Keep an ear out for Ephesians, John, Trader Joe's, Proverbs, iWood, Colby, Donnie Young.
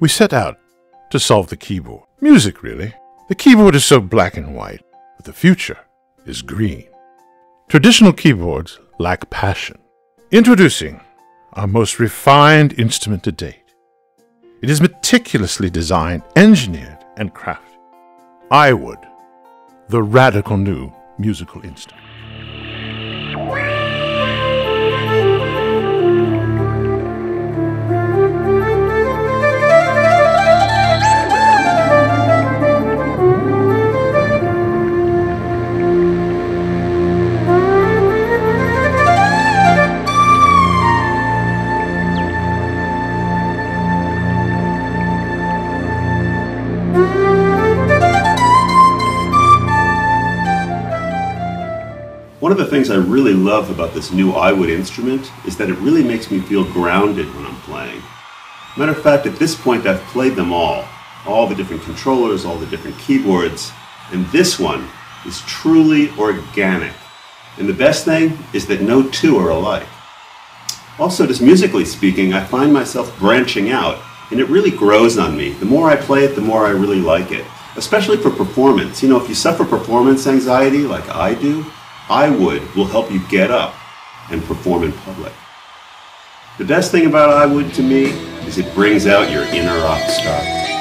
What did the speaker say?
We set out to solve the keyboard. Music, really. The keyboard is so black and white, but the future is green. Traditional keyboards lack passion. Introducing our most refined instrument to date. It is meticulously designed, engineered, and crafted. iWood, the radical new musical instrument. One of the things I really love about this new iWood instrument is that it really makes me feel grounded when I'm playing. Matter of fact, at this point I've played them all the different controllers, all the different keyboards, and this one is truly organic. And the best thing is that no two are alike. Also, just musically speaking, I find myself branching out, and it really grows on me. The more I play it, the more I really like it, especially for performance. You know, if you suffer performance anxiety like I do, iWood will help you get up and perform in public. The best thing about iWood to me is it brings out your inner rock star.